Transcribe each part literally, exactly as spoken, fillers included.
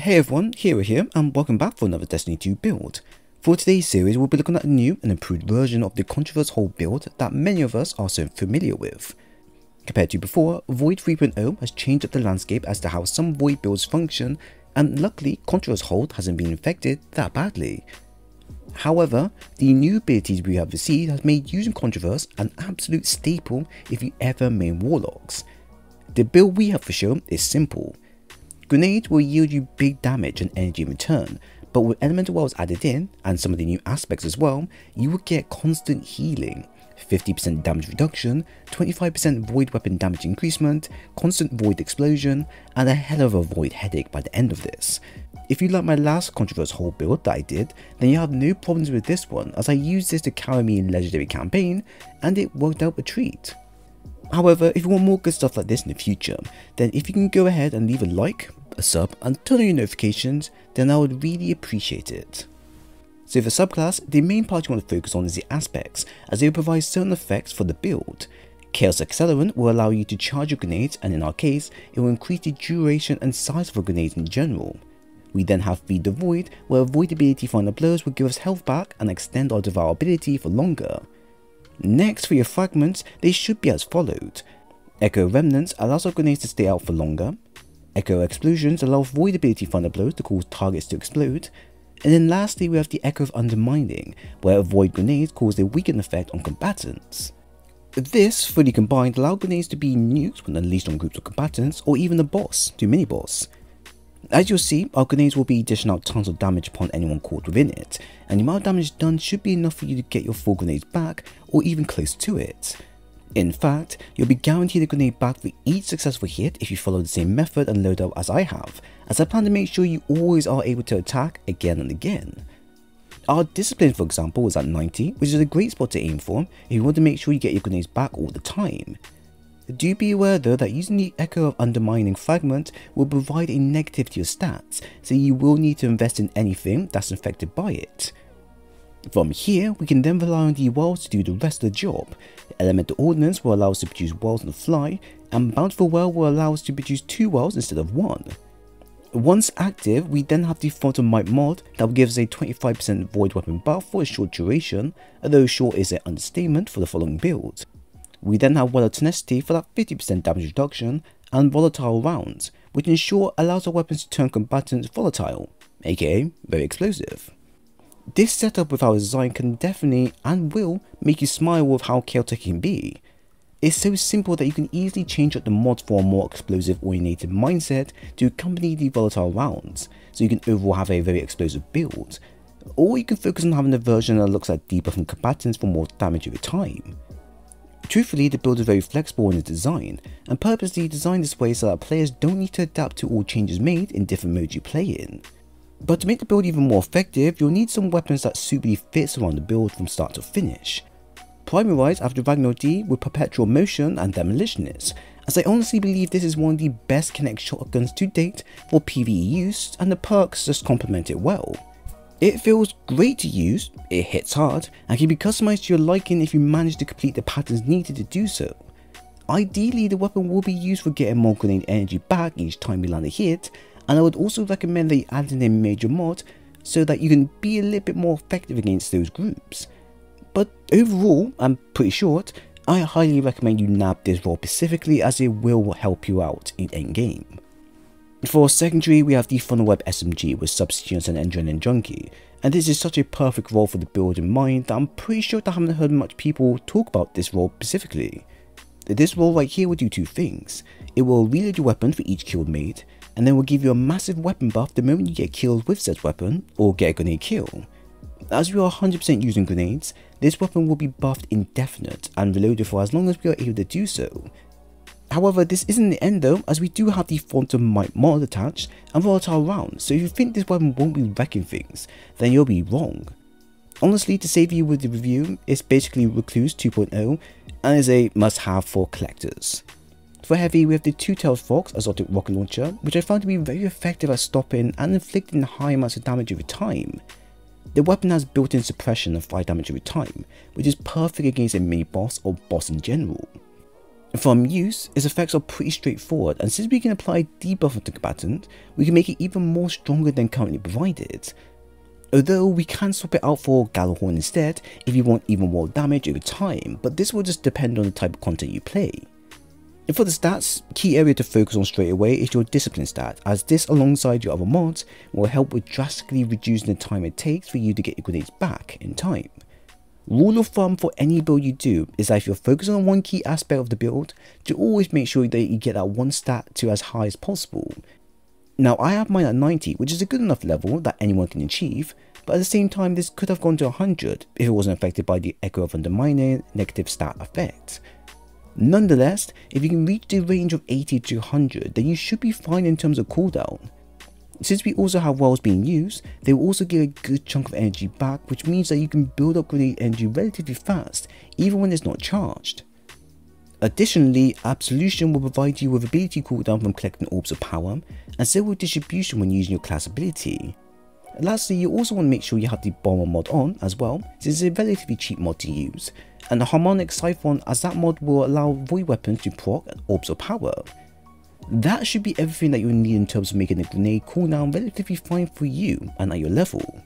Hey everyone, Hero here and welcome back for another Destiny two build. For today's series we'll be looking at a new and improved version of the Contraverse Hold build that many of us are so familiar with. Compared to before, Void three point oh has changed up the landscape as to how some Void builds function, and luckily Contraverse Hold hasn't been affected that badly. However, the new abilities we have received has made using Contraverse an absolute staple if you ever main Warlocks. The build we have for show is simple. Grenades will yield you big damage and energy in return, but with Elemental Wells added in, and some of the new aspects as well, you will get constant healing, fifty percent damage reduction, twenty-five percent void weapon damage increasement, constant void explosion, and a hell of a void headache by the end of this. If you like my last Contraverse Hold build that I did, then you have no problems with this one, as I used this to carry me in Legendary campaign, and it worked out a treat. However, if you want more good stuff like this in the future, then if you can go ahead and leave a like, a sub, and turn on your notifications, then I would really appreciate it. So for subclass, the main part you want to focus on is the aspects, as they will provide certain effects for the build. Chaos Accelerant will allow you to charge your grenades, and in our case, it will increase the duration and size of our grenades in general. We then have Feed the Void, where Void ability Final Blows will give us health back and extend our Devour ability for longer. Next, for your fragments, they should be as followed. Echo Remnants allows our grenades to stay out for longer. Echo Explosions allow Void ability Thunder Blows to cause targets to explode. And then lastly, we have the Echo of Undermining, where Void grenades cause a weakened effect on combatants. This, fully combined, allows grenades to be nuked when unleashed on groups of combatants or even a boss to mini-boss. As you'll see, our grenades will be dishing out tons of damage upon anyone caught within it, and the amount of damage done should be enough for you to get your full grenades back, or even close to it. In fact, you'll be guaranteed a grenade back for each successful hit if you follow the same method and loadout as I have, as I plan to make sure you always are able to attack again and again. Our discipline, for example, is at ninety, which is a great spot to aim for if you want to make sure you get your grenades back all the time. Do be aware though that using the Echo of Undermining fragment will provide a negative to your stats, so you will need to invest in anything that's affected by it. From here, we can then rely on the Wells to do the rest of the job. The Elemental Ordnance will allow us to produce Wells on the fly, and Bountiful Well will allow us to produce two Wells instead of one. Once active, we then have the Phantom Might mod that will give us a twenty-five percent void weapon buff for a short duration, although short is an understatement for the following build. We then have Well of Tenacity for that fifty percent damage reduction, and Volatile Rounds, which in short allows our weapons to turn combatants volatile, aka very explosive. This setup with our design can definitely, and will, make you smile with how chaotic it can be. It's so simple that you can easily change up the mod for a more explosive oriented mindset to accompany the Volatile Rounds, so you can overall have a very explosive build. Or you can focus on having a version that looks at debuffing combatants for more damage over time. Truthfully, the build is very flexible in its design, and purposely designed this way so that players don't need to adapt to all changes made in different modes you play in. But to make the build even more effective, you'll need some weapons that suitably fits around the build from start to finish. Primaris after Ragnar D with Perpetual Motion and Demolitionists, as I honestly believe this is one of the best Kinect shotguns to date for PvE use, and the perks just complement it well. It feels great to use, it hits hard, and can be customized to your liking if you manage to complete the patterns needed to do so. Ideally, the weapon will be used for getting more grenade energy back each time you land a hit, and I would also recommend that you add in a major mod so that you can be a little bit more effective against those groups. But overall, I'm pretty short, I highly recommend you nab this role specifically, as it will help you out in endgame. For secondary, we have the Funnelweb S M G with Subsistence and Adrenaline and Junkie, and this is such a perfect role for the build in mind that I'm pretty sure that I haven't heard much people talk about this role specifically. This role right here will do two things. It will reload your weapon for each kill made, and then will give you a massive weapon buff the moment you get killed with said weapon, or get a grenade kill. As we are one hundred percent using grenades, this weapon will be buffed indefinite and reloaded for as long as we are able to do so. However, this isn't the end though, as we do have the Phantom Might mod attached and Volatile Rounds, so if you think this weapon won't be wrecking things, then you'll be wrong. Honestly, to save you with the review, it's basically Recluse two point oh and is a must-have for collectors. For heavy, we have the Two-Tailed Fox Azotic rocket launcher, which I found to be very effective at stopping and inflicting high amounts of damage over time. The weapon has built-in suppression of fire damage over time, which is perfect against a mini-boss or boss in general. From use, its effects are pretty straightforward, and since we can apply debuff to combatant, we can make it even more stronger than currently provided. Although we can swap it out for Gallowhorn instead if you want even more damage over time, but this will just depend on the type of content you play. And for the stats, key area to focus on straight away is your discipline stat, as this alongside your other mods will help with drastically reducing the time it takes for you to get your grenades back in time. Rule of thumb for any build you do is that if you're focusing on one key aspect of the build, to always make sure that you get that one stat to as high as possible. Now I have mine at ninety, which is a good enough level that anyone can achieve, but at the same time this could have gone to one hundred if it wasn't affected by the Echo of Undermining negative stat effect. Nonetheless, if you can reach the range of eighty to one hundred, then you should be fine in terms of cooldown. Since we also have wells being used, they will also give a good chunk of energy back, which means that you can build up grenade energy relatively fast, even when it's not charged. Additionally, Absolution will provide you with ability cooldown from collecting orbs of power, and so will distribution when using your class ability. And lastly, you also want to make sure you have the Bomber mod on as well, since it's a relatively cheap mod to use, and the Harmonic Siphon, as that mod will allow void weapons to proc and orbs of power. That should be everything that you'll need in terms of making the grenade cooldown relatively fine for you and at your level.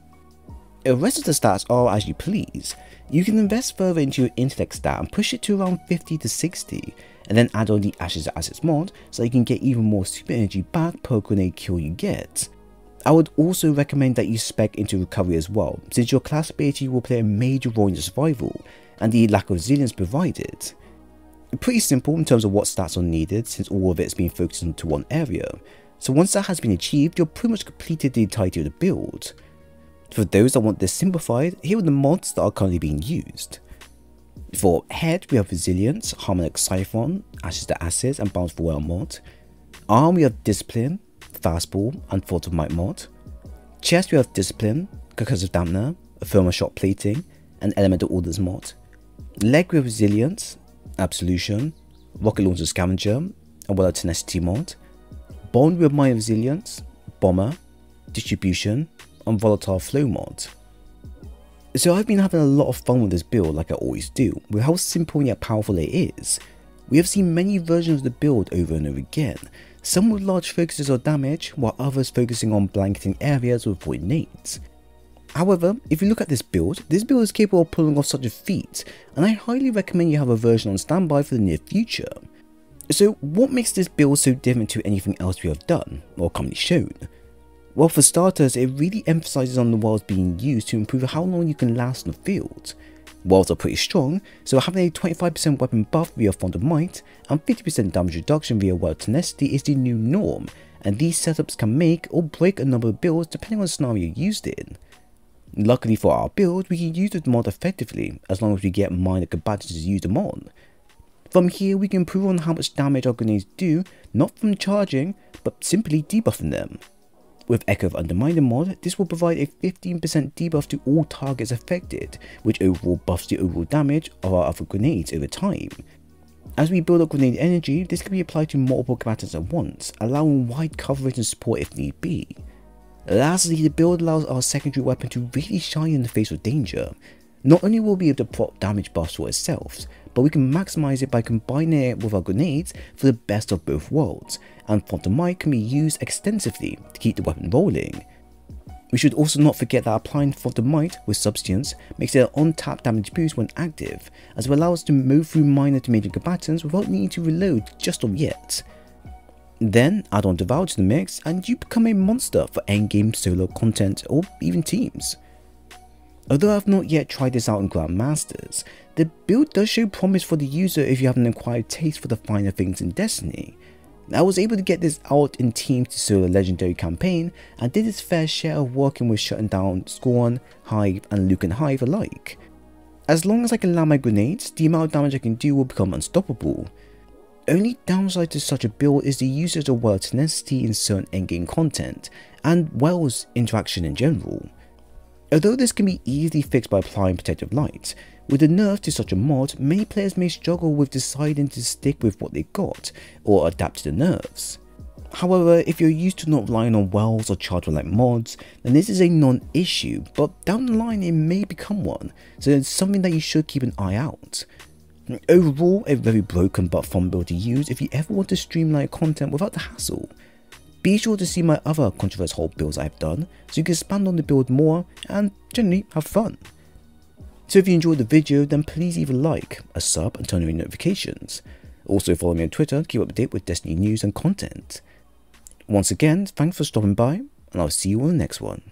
The rest of the stats are as you please. You can invest further into your intellect stat and push it to around fifty to sixty, and then add on the Ashes of Assets mod so you can get even more super energy back per grenade kill you get. I would also recommend that you spec into recovery as well, since your class ability will play a major role in your survival and the lack of resilience provided. Pretty simple in terms of what stats are needed, since all of it is being focused into one area, so once that has been achieved you're pretty much completed the entirety of the build. For those that want this simplified, here are the mods that are currently being used. For Head, we have Resilience, Harmonic Siphon, Ashes to Assets and Bountiful Well mod. Arm, we have Discipline, Fastball and Thought of Might mod. Chest, we have Discipline, Concussive Dampener, Thermal Shot Plating and Elemental Ordnance mod. Leg, we have Resilience, Absolution, Rocket Launcher Scavenger and Well of Tenacity mod. Bond, we have Mind Resilience, Bomber, Distribution and Volatile Flow mod. So I've been having a lot of fun with this build like I always do, with how simple yet powerful it is. We have seen many versions of the build over and over again, some with large focuses on damage while others focusing on blanketing areas with void nades. However, if you look at this build, this build is capable of pulling off such a feat, and I highly recommend you have a version on standby for the near future. So what makes this build so different to anything else we have done, or commonly shown? Well, for starters, it really emphasises on the wells being used to improve how long you can last in the field. Wells are pretty strong, so having a twenty-five percent weapon buff via Font of Might and fifty percent damage reduction via Well of Tenacity is the new norm, and these setups can make or break a number of builds depending on the scenario used in. Luckily for our build, we can use the mod effectively as long as we get minor combatants to use them on. From here, we can improve on how much damage our grenades do, not from charging, but simply debuffing them. With Echo of Undermining mod, this will provide a fifteen percent debuff to all targets affected, which overall buffs the overall damage of our other grenades over time. As we build up grenade energy, this can be applied to multiple combatants at once, allowing wide coverage and support if need be. Lastly, the build allows our secondary weapon to really shine in the face of danger. Not only will we be able to prop damage buffs for itself, but we can maximise it by combining it with our grenades for the best of both worlds, and Font of Might can be used extensively to keep the weapon rolling. We should also not forget that applying Font of Might with Subsistence makes it an on-tap damage boost when active, as it allows us to move through minor to major combatants without needing to reload just on yet. Then add on Devour to the mix and you become a monster for endgame solo content or even teams. Although I've not yet tried this out in Grandmasters, the build does show promise for the user if you have an acquired taste for the finer things in Destiny. I was able to get this out in teams to solo legendary campaign and did its fair share of working with shutting down Scorn, Hive and Luke and Hive alike. As long as I can land my grenades, the amount of damage I can do will become unstoppable. Only downside to such a build is the usage of Well of Tenacity in certain endgame content, and Well's interaction in general. Although this can be easily fixed by applying Protective Light, with a nerf to such a mod, many players may struggle with deciding to stick with what they got, or adapt to the nerfs. However, if you're used to not relying on Wells or Charger like mods, then this is a non-issue, but down the line it may become one, so it's something that you should keep an eye out. Overall, a very broken but fun build to use if you ever want to streamline content without the hassle. Be sure to see my other Contraverse Hold builds I've done so you can expand on the build more and generally have fun. So if you enjoyed the video, then please leave a like, a sub and turn on your notifications. Also follow me on Twitter to keep up to date with Destiny news and content. Once again, thanks for stopping by and I'll see you on the next one.